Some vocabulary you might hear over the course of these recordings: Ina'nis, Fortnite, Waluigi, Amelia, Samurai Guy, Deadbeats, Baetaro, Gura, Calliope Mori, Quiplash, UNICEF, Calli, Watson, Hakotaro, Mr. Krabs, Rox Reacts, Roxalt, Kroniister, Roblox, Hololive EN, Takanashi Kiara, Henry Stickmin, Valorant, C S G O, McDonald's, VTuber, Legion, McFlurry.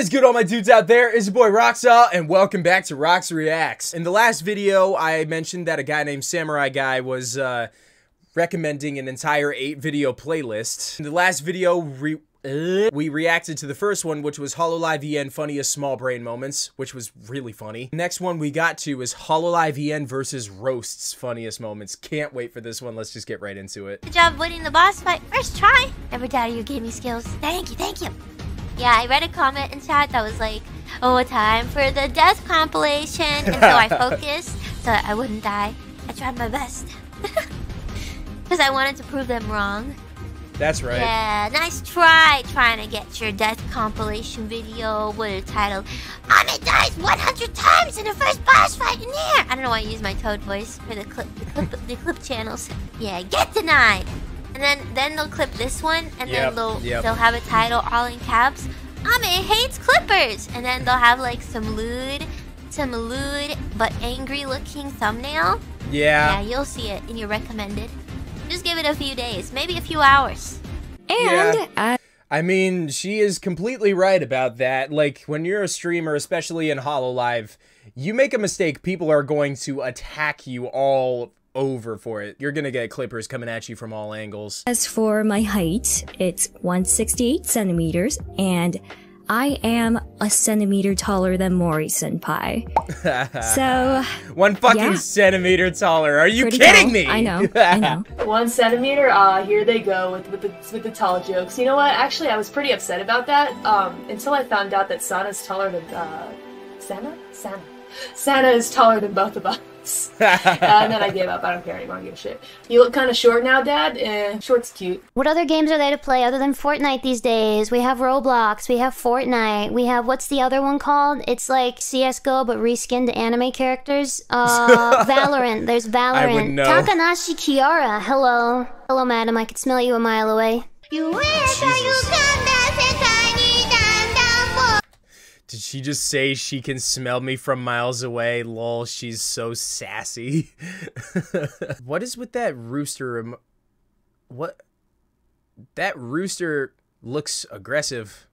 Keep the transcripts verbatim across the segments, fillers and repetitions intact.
is good, all my dudes out there? It's your boy Roxalt, and welcome back to Rox Reacts. In the last video, I mentioned that a guy named Samurai Guy was uh, recommending an entire eight video playlist. In the last video, re uh, we reacted to the first one, which was Hololive E N Funniest Small Brain Moments, which was really funny. The next one we got to is Hololive E N versus Roasts Funniest Moments. Can't wait for this one. Let's just get right into it. Good job winning the boss fight. First try. Never doubted you gave me skills. Thank you, thank you. Yeah, I read a comment in chat that was like, oh, time for the death compilation. And so I focused so I wouldn't die. I tried my best. Because I wanted to prove them wrong. That's right. Yeah, nice try trying to get your death compilation video with a title, Ami dies one hundred times in the first boss fight in here. I don't know why I use my Toad voice for the clip, the clip, the clip channels. Yeah, get denied. And then, then they'll clip this one, and yep, then they'll, yep. they'll have a title all in caps, Ame hates clippers! And then they'll have like some lewd, some lewd but angry looking thumbnail. Yeah. Yeah, you'll see it in your recommended. Just give it a few days, maybe a few hours. And... Yeah. I I mean, she is completely right about that. Like, when you're a streamer, especially in Hololive, you make a mistake, people are going to attack you all over for it. You're gonna get clippers coming at you from all angles. As for my height, it's one sixty-eight centimeters, and I am a centimeter taller than Mori senpai. So one fucking yeah. centimeter taller. Are you Pretty kidding tall. me? I know. I know. One centimeter. Ah, uh, here they go with with the with the tall jokes. You know what? Actually, I was pretty upset about that um, until I found out that Sana's taller than uh, Sana. Sana. Sana is taller than both of us. uh, and then I gave up. I don't care anymore. I give a shit. You look kind of short now, Dad. Eh, short's cute. What other games are there to play other than Fortnite these days? We have Roblox. We have Fortnite. We have, what's the other one called? It's like C S G O, but reskinned to anime characters. Uh, Valorant. There's Valorant. I would know. Takanashi Kiara. Hello. Hello, madam. I could smell you a mile away. You wish you come Did she just say she can smell me from miles away? Lol, she's so sassy. What is with that rooster? What? That rooster looks aggressive.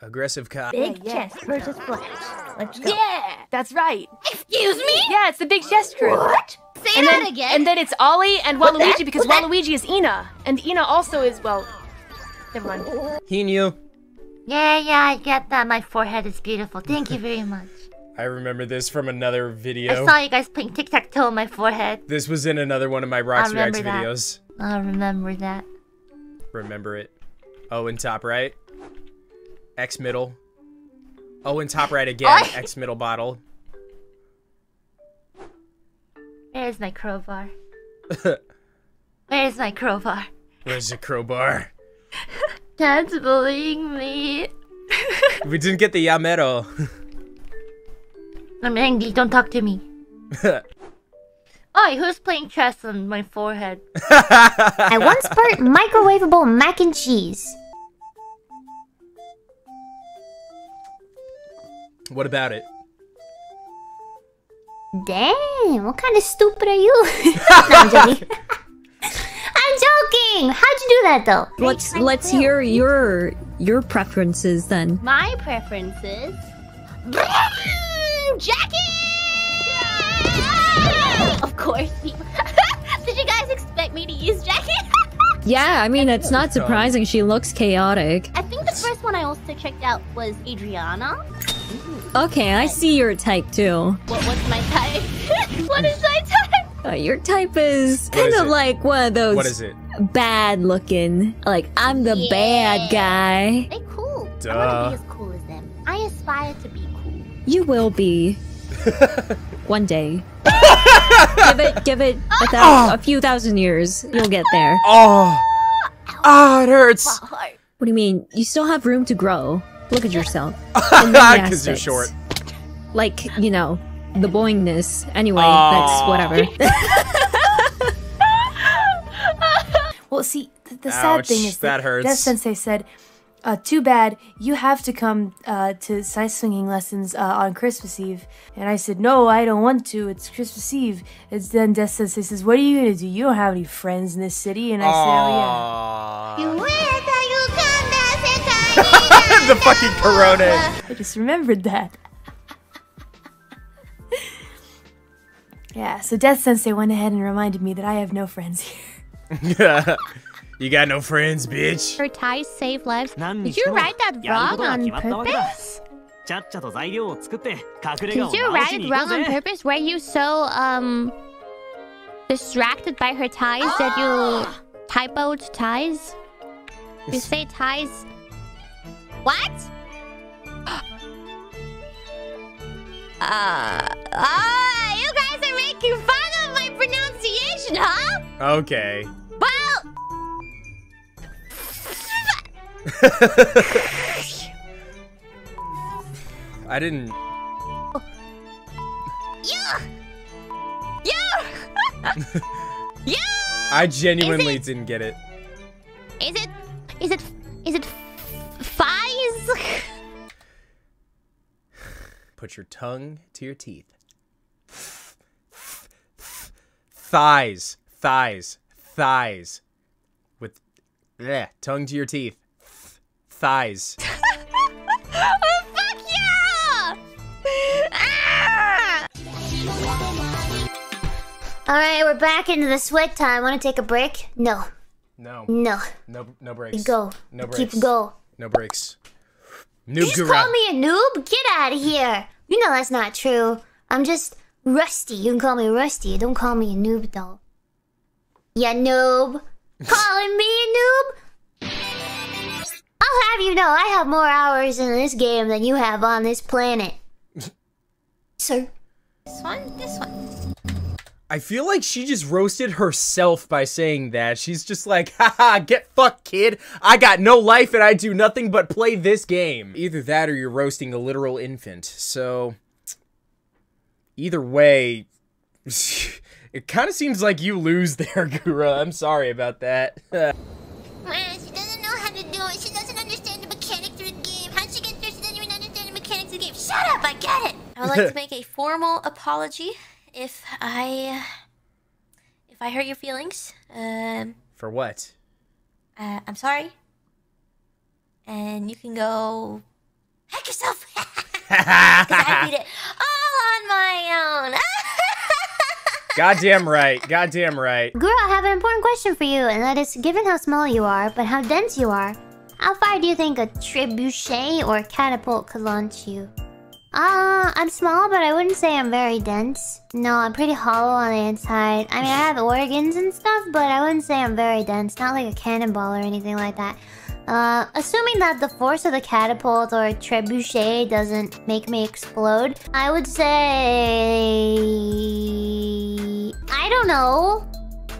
Aggressive cop. Big chest versus flash. Let's go. Yeah! That's right. Excuse me? Yeah, it's the big chest crew. What? Say and that then, again. And then it's Ollie and Waluigi What's that? because What's Waluigi that? is Ina. And Ina also is, well, never mind. He knew. Yeah, yeah, I get that. My forehead is beautiful. Thank you very much. I remember this from another video. I saw you guys playing tic-tac-toe on my forehead. This was in another one of my Rox Reacts videos. I remember that. Remember it. Oh, in top right. X middle. Oh, in top right again. Oh. X middle bottle. Where's my crowbar? Where's my crowbar? Where's the crowbar? Dad's bullying me. We didn't get the Yamero. I'm angry, don't talk to me. Oi, who's playing chess on my forehead? I once burnt microwavable mac and cheese. What about it? Damn, what kind of stupid are you? I'm joking. I'm joking! How'd you do that though? Let's let's hear your your preferences then. My preferences? Jackie! Of course. Did you guys expect me to use Jackie? Yeah, I mean it's not surprising. She looks chaotic. I think the first one I also checked out was Adriana. Okay, I see your type too. What what's my type? What is my type? Uh, your type is kind of like one of those what is it? bad looking, like I'm the yeah. bad guy. They cool. Duh. I want to be as cool as them. I aspire to be cool. You will be. One day. Give it, give it a, thousand, a few thousand years. You'll get there. Oh, oh, it hurts. What do you mean? You still have room to grow. Look at yourself. Because you're short. Like, you know. The boingness. Anyway, Aww. that's whatever. Well, see, the, the sad Ouch, thing is that, that hurts. Death Sensei said, uh, too bad, you have to come uh, to side-swinging lessons uh, on Christmas Eve. And I said, no, I don't want to. It's Christmas Eve. And then Death Sensei says, what are you going to do? You don't have any friends in this city. And I Aww. said, oh, yeah. You win, you come back, I'm the fucking Corona. I just remembered that. Yeah, so Death Sensei went ahead and reminded me that I have no friends here. You got no friends, bitch. Her ties save lives. Did you write that wrong on purpose? Did you write it wrong on purpose? Were you so, um... distracted by her ties oh! that you... typoed ties? You say ties... What? Uh... Ah, you guys are making fun of my pronunciation, huh? Okay. I didn't. You. You. You. I genuinely it, didn't get it. Is it? Is it? Is it? Fies? Put your tongue to your teeth. Thighs. Thighs. Thighs. With bleh, tongue to your teeth. Thighs. Oh, fuck yeah! Ah! Alright, we're back into the sweat time. Wanna take a break? No. No. No. No, no breaks. Go. No breaks. Keep go. No breaks. Noob you just call me a noob? Get out of here. You know that's not true. I'm just rusty. You can call me rusty. Don't call me a noob, though. Ya noob. Calling me a noob? I'll have you know, I have more hours in this game than you have on this planet. Sir. This one? This one. I feel like she just roasted herself by saying that. She's just like, haha, get fucked, kid. I got no life and I do nothing but play this game. Either that or you're roasting a literal infant. So, either way, it kind of seems like you lose there, Gura. I'm sorry about that. Shut up, I get it! I would like to make a formal apology if I... if I hurt your feelings. Um, For what? Uh, I'm sorry. And you can go... Heck yourself! Because I did it all on my own! Goddamn right, goddamn right. Gura, I have an important question for you, and that is, given how small you are, but how dense you are, how far do you think a trebuchet or a catapult could launch you? Uh, I'm small, but I wouldn't say I'm very dense. No, I'm pretty hollow on the inside. I mean, I have organs and stuff, but I wouldn't say I'm very dense. Not like a cannonball or anything like that. Uh, assuming that the force of the catapult or trebuchet doesn't make me explode, I would say... I don't know.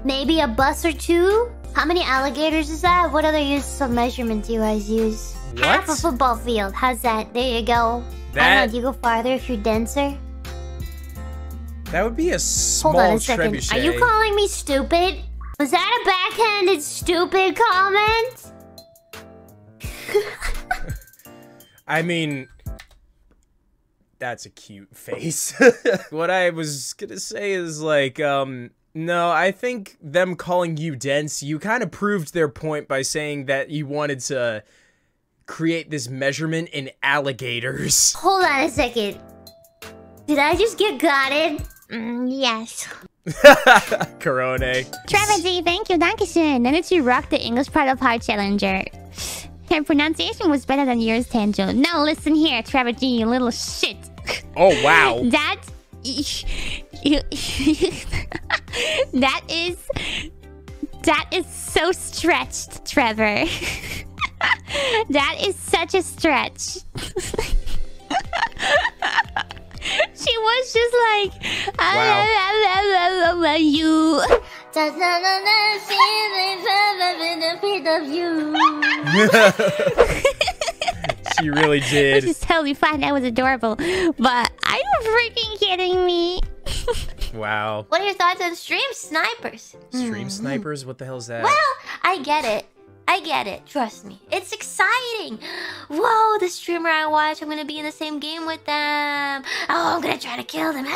Maybe a bus or two? How many alligators is that? What other uses of measurement do you guys use? What? Half a football field. How's that? There you go. That... I don't know, do you go farther if you're denser? That would be a small Hold on a second. Trebuchet. Are you calling me stupid? Was that a backhanded stupid comment? I mean... That's a cute face. What I was gonna say is like, um... No, I think them calling you dense, you kind of proved their point by saying that you wanted to... create this measurement in alligators. Hold on a second. Did I just get gotted? Mm, yes. Corona. Trevor G, thank you, Dankeschön. Then you rocked the English part of Hard Challenger. Her pronunciation was better than yours, Tanjo. Now listen here, Trevor G, you little shit. Oh, wow. That... that is... That is so stretched, Trevor. That is such a stretch. She was just like, ah, wow. la, la, la, la, la, you. She really did. Which is totally fine. That was adorable. But are you freaking kidding me? Wow. What are your thoughts on stream snipers? Stream snipers? What the hell is that? Well, I get it. I get it, trust me. It's exciting! Whoa, the streamer I watch, I'm gonna be in the same game with them. Oh, I'm gonna try to kill them.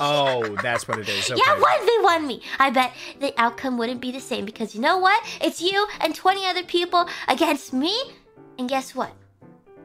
Oh, that's what it is. Okay. Yeah, one v one me. I bet the outcome wouldn't be the same because you know what? It's you and twenty other people against me. And guess what?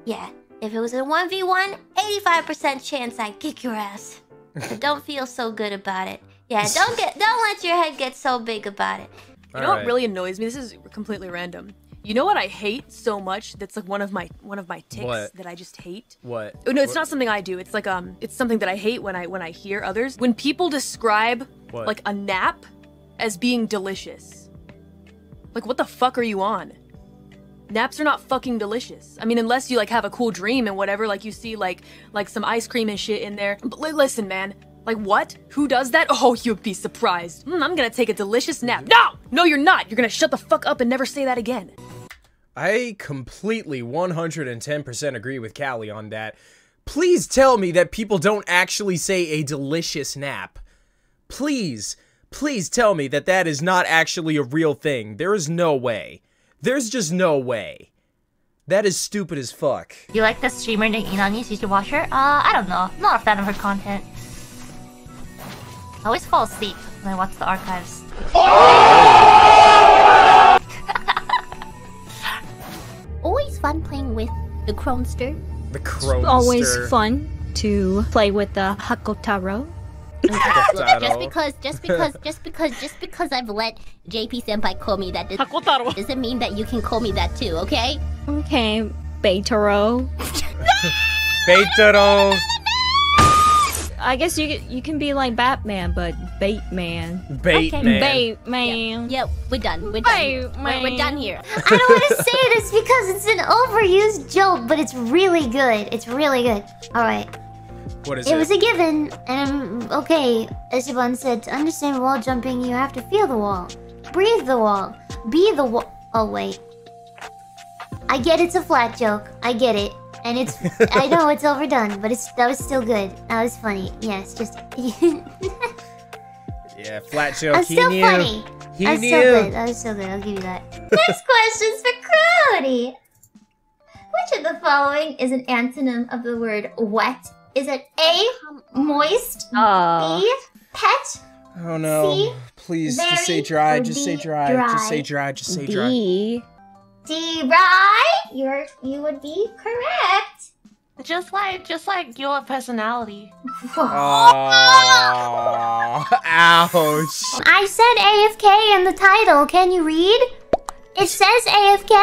Yeah, if it was a one v one, eighty-five percent chance I'd kick your ass. I don't feel so good about it. Yeah, don't get, don't let your head get so big about it. You know what really annoys me? This is completely random. You know what I hate so much? That's like one of my one of my tics what? that I just hate. What? Oh, no, it's what? not something I do. It's like um, it's something that I hate when I when I hear others. When people describe what? like a nap as being delicious. Like, what the fuck are you on? Naps are not fucking delicious. I mean, unless you like have a cool dream and whatever. Like you see like like some ice cream and shit in there. But listen, man. Like, what? Who does that? Oh, you'd be surprised. Mm, I'm gonna take a delicious nap. No! No, you're not! You're gonna shut the fuck up and never say that again. I completely one hundred ten percent agree with Callie on that. Please tell me that people don't actually say a delicious nap. Please, please tell me that that is not actually a real thing. There is no way. There's just no way. That is stupid as fuck. You like the streamer named Ina'nis? You should watch her? Uh, I don't know. I'm not a fan of her content. I always fall asleep when I watch the archives. Oh! Always fun playing with the Kroniister. The Kroniister. Always fun to play with the Hakotaro. just because, just because, just because, just because I've let J P Senpai call me that does, doesn't mean that you can call me that too, okay? Okay, Baetaro. Baetaro. I guess you you can be like Batman, but Bateman. Bateman. Okay. Bateman. Yep, yeah. yeah, we're done. We're done. We're, we're done here. I don't want to say this because it's an overused joke, but it's really good. It's really good. All right. What is it? It was a given, and I'm okay. Esteban said, to understand wall jumping, you have to feel the wall, breathe the wall, be the wall. Oh wait. I get it's a flat joke. I get it. And it's, I know it's overdone, but it's that was still good. That was funny. Yes, just. yeah, flat joke. That's still knew. funny. He That's knew. so good. That was so good. I'll give you that. Next question's for Crowdy. Which of the following is an antonym of the word wet? Is it A, moist? Oh. B, pet? Oh no! C, Please just say dry. Just D, say dry. dry. Just say dry. Just say dry. D. D-Rye, you're you would be correct. Just like just like your personality. Oh, ouch. I said A F K in the title. Can you read? It says A F K.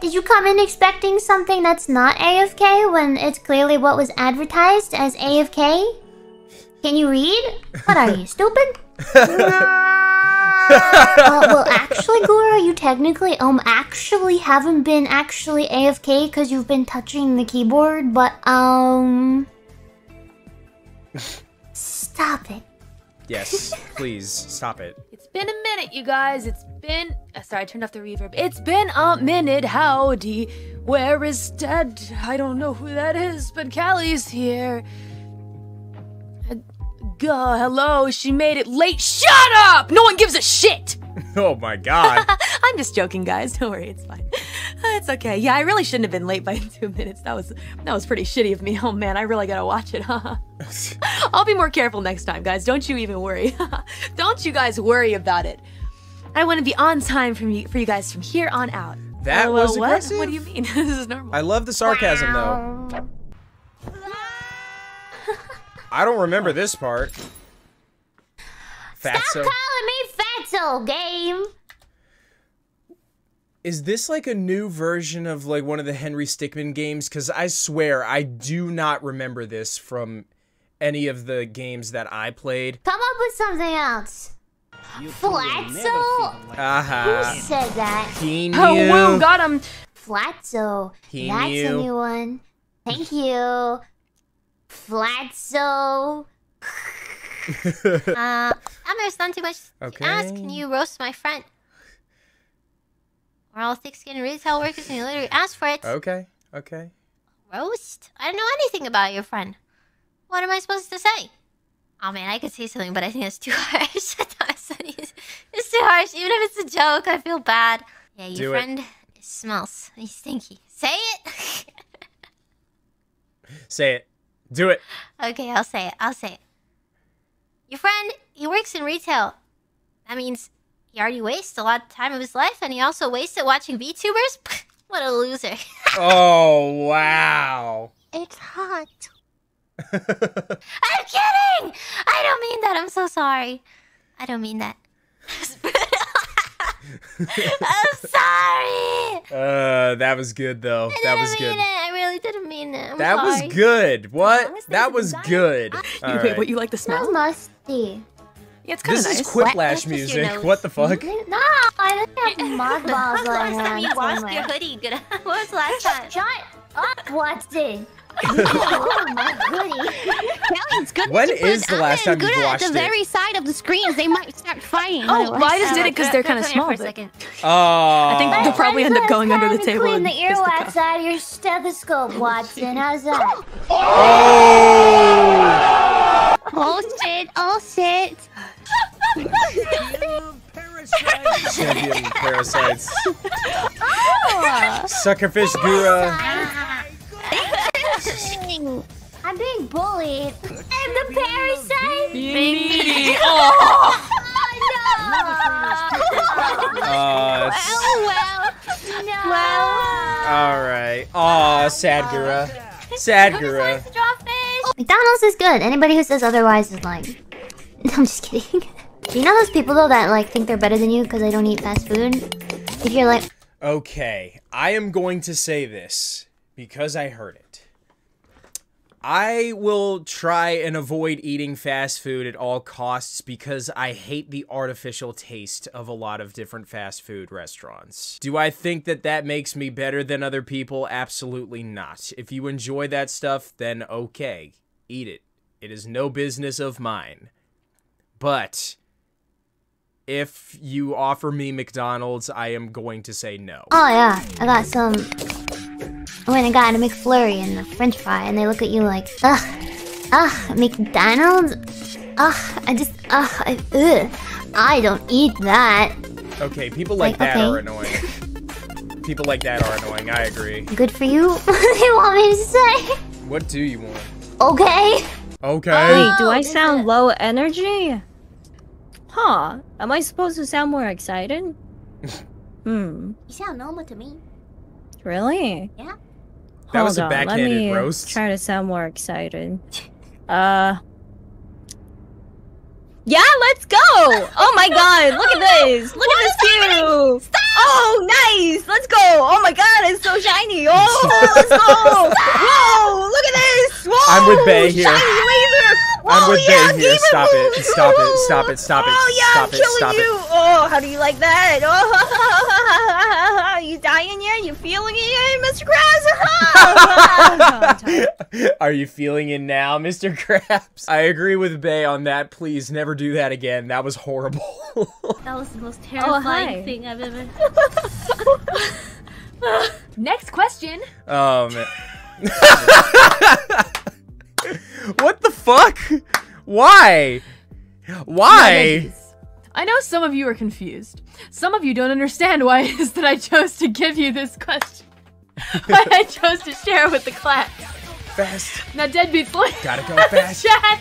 Did you come in expecting something that's not A F K when it's clearly what was advertised as A F K? Can you read? What are you, stupid? uh, well, actually, Gura, you technically um actually haven't been actually A F K because you've been touching the keyboard, but um, stop it. Yes, please stop it. It's been a minute, you guys. It's been uh, sorry, I turned off the reverb. It's been a minute. Howdy, where is Dad? I don't know who that is, but Callie's here. Uh, hello, she made it late. Shut up! No one gives a shit! Oh my god. I'm just joking, guys. Don't worry, it's fine. It's okay. Yeah, I really shouldn't have been late by two minutes. That was that was pretty shitty of me. Oh man, I really gotta watch it, huh? I'll be more careful next time, guys. Don't you even worry. Don't you guys worry about it. I want to be on time from you, for you guys from here on out. That L O L, was aggressive. What? What do you mean? This is normal. I love the sarcasm, wow. though. I don't remember this part. Fatso. Stop calling me Fatso, game! Is this like a new version of like one of the Henry Stickmin games? Because I swear I do not remember this from any of the games that I played. Come up with something else. Flatso? Uh-huh. Who said that? He knew. Oh, woo, got him. Flatso. He That's knew. a new one. Thank you. Flatso. uh, I'm gonna stun too much okay. to ask. Can you roast my friend? We're all thick-skinned retail workers, and you literally ask for it. Okay. Okay. Roast? I don't know anything about your friend. What am I supposed to say? Oh man, I could say something, but I think that's too harsh. It's too harsh. Even if it's a joke, I feel bad. Yeah, your Do friend it. smells. He's stinky. Say it. Say it. Do it. Okay, I'll say it. I'll say it. Your friend, he works in retail. That means he already wastes a lot of time of his life, and he also wastes it watching VTubers. What a loser. Oh, wow. It's hot. I'm kidding! I don't mean that. I'm so sorry. I don't mean that. I'm sorry. Uh, that was good though. I that was good. It. I really didn't mean it. I'm that sorry. was good. What? That was good. You, wait, what? You like the smell? That was musty. Yeah, it's kind of nice. This is Quiplash music. What? what the fuck? No, I don't have mud balls on. Last time you washed your hoodie, good. What was last time? Shut up, Watson. Oh my goodie. Good when is the last time you watched it? At the very side of the screens, they might start fighting. Oh, I just did it because they're kind of small. Oh. I think they'll probably end up going under the table. Clean the earwax out of your stethoscope, Watson. How's that? Oh! Oh shit! Oh shit! Parasites. Champion parasites. Oh. Suckerfish Gura. I'm being bullied. I'm the parasite. Big oh. Oh, no. Uh, well, well. No. Well. All right. Aw, sad Gura. Sad Gura. McDonald's is good. Anybody who says otherwise is lying. No, I'm just kidding. You know those people though that like think they're better than you because they don't eat fast food? If you're like, okay, I am going to say this because I heard it. I will try and avoid eating fast food at all costs because I hate the artificial taste of a lot of different fast food restaurants. Do I think that that makes me better than other people? Absolutely not. If you enjoy that stuff, then okay, eat it. It is no business of mine. But if you offer me McDonald's, I am going to say no. Oh yeah, I got some... Oh, and I got a McFlurry and a French fry, and they look at you like, ugh, ugh, McDonald's, ugh, I just, ugh, I, ugh, I don't eat that. Okay, people like, like that okay. are annoying. People like that are annoying. I agree. Good for you. What do you want me to say? What do you want? Okay. Okay. Wait, do I sound low energy? Huh? Am I supposed to sound more excited? Hmm. You sound normal to me. Really? Yeah. That Hold was a backhanded on, let me roast. Try to sound more excited. Uh. Yeah, let's go! Oh my god, look at this! Look what at this too! Stop! Oh, nice! Let's go! Oh my god, it's so shiny! Oh, let's go! Whoa! Look at this! Whoa! I'm with Bae here. Shiny laser! Whoa, I'm with yeah, Bae here. Stop it. It. Stop it! Stop it! Stop it! Stop it! Oh yeah, stop I'm it. killing stop you! It. Oh, how do you like that? Oh, you dying yet? You feeling it, Mister Krabs? Oh, are you feeling it now, Mister Krabs? I agree with Bae on that. Please never. Do that again. That was horrible. That was the most terrifying oh, thing I've ever. Next question. Oh man. What the fuck? Why? Why? I know some of you are confused. Some of you don't understand why it is that I chose to give you this question. Why I chose to share with the class. Fast. Now, Deadbeats, look. Gotta go fast. Chat.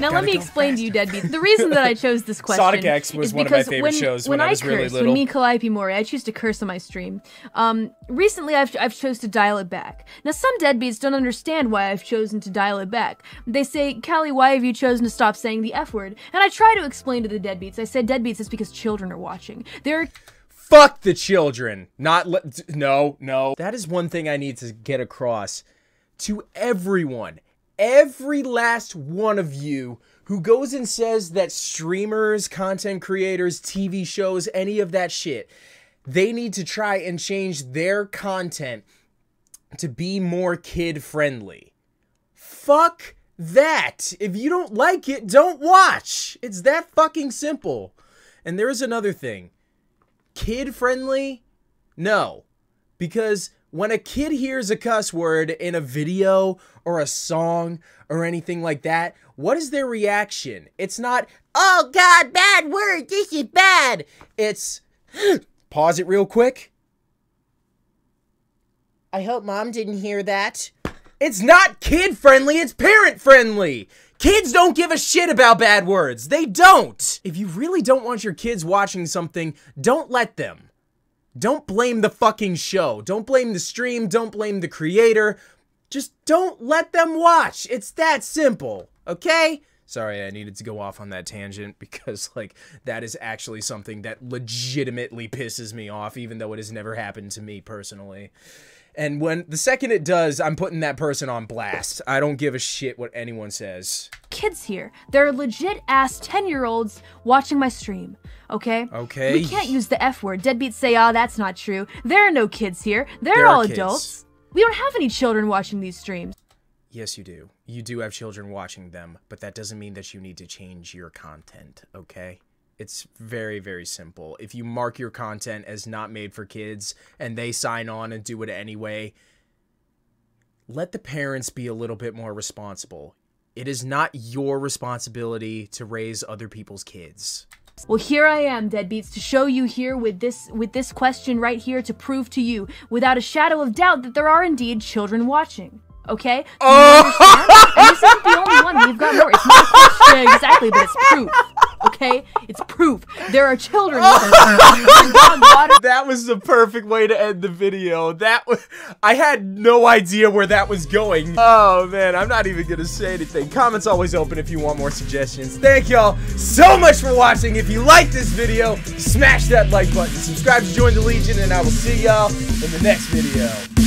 Now let me explain faster. to you, Deadbeat. The reason that I chose this question Sonic X was one of my favorite when, shows when, when I, I was curse, really little. When me, Calliope Mori, I choose to curse on my stream. Um, recently, I've I've chose to dial it back. Now some Deadbeats don't understand why I've chosen to dial it back. They say, Callie, why have you chosen to stop saying the F word? And I try to explain to the Deadbeats. I said, Deadbeats, it's because children are watching. They're fuck the children. Not let no no. That is one thing I need to get across to everyone. Every last one of you who goes and says that streamers, content creators, T V shows, any of that shit, they need to try and change their content to be more kid-friendly. Fuck that! If you don't like it, don't watch! It's that fucking simple. And there is another thing. Kid-friendly? No. Because... when a kid hears a cuss word in a video or a song or anything like that, what is their reaction? It's not, oh god, bad word, this is bad. It's, pause it real quick. I hope mom didn't hear that. It's not kid friendly, it's parent friendly. Kids don't give a shit about bad words. They don't. If you really don't want your kids watching something, don't let them. Don't blame the fucking show. Don't blame the stream. Don't blame the creator. Just don't let them watch. It's that simple, okay? Sorry, I needed to go off on that tangent because, like, that is actually something that legitimately pisses me off, even though it has never happened to me personally. And when the second it does, I'm putting that person on blast. I don't give a shit what anyone says. Kids here, they're legit ass ten year olds watching my stream, okay? Okay. We can't use the F word. Deadbeats say, ah, oh, that's not true. There are no kids here. They're there all adults. We don't have any children watching these streams. Yes, you do. You do have children watching them, but that doesn't mean that you need to change your content, okay? It's very, very simple. If you mark your content as not made for kids and they sign on and do it anyway, let the parents be a little bit more responsible. It is not your responsibility to raise other people's kids. Well, here I am, Deadbeats, to show you here with this with this question right here to prove to you without a shadow of doubt that there are indeed children watching. Okay? Oh! And this isn't the only one. We've got more. It's not a question exactly, but it's proof. Okay? It's proof. There are children. That was the perfect way to end the video. That was, I had no idea where that was going. Oh, man. I'm not even going to say anything. Comments always open if you want more suggestions. Thank y'all so much for watching. If you like this video, smash that like button. Subscribe to join the Legion, and I will see y'all in the next video.